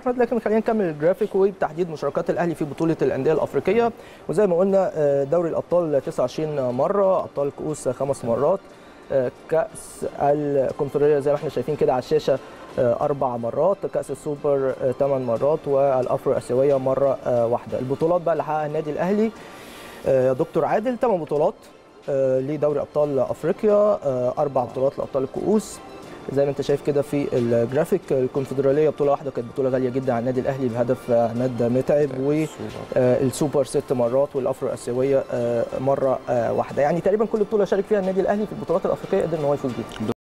احمد، لكن خلينا نكمل الجرافيك وبتحديد مشاركات الاهلي في بطوله الانديه الافريقيه. وزي ما قلنا دوري الابطال 29 مره، ابطال الكؤوس 5 مرات، كاس الكونفدرالية زي ما احنا شايفين كده على الشاشه 4 مرات، كاس السوبر 8 مرات، والافرو اسيويه مره واحده. البطولات بقى اللي حققها النادي الاهلي يا دكتور عادل: 8 بطولات لدوري ابطال افريقيا، 4 بطولات لابطال الكؤوس زي ما انت شايف كده في الجرافيك. الكونفدراليه بطوله واحده، كانت بطوله غاليه جدا على النادي الاهلي بهدف عماد متعب، والسوبر 6 مرات، والافرو اسيويه مره واحده. يعني تقريبا كل بطوله شارك فيها النادي الاهلي في البطولات الافريقيه قدر ان هو يفوز بيها.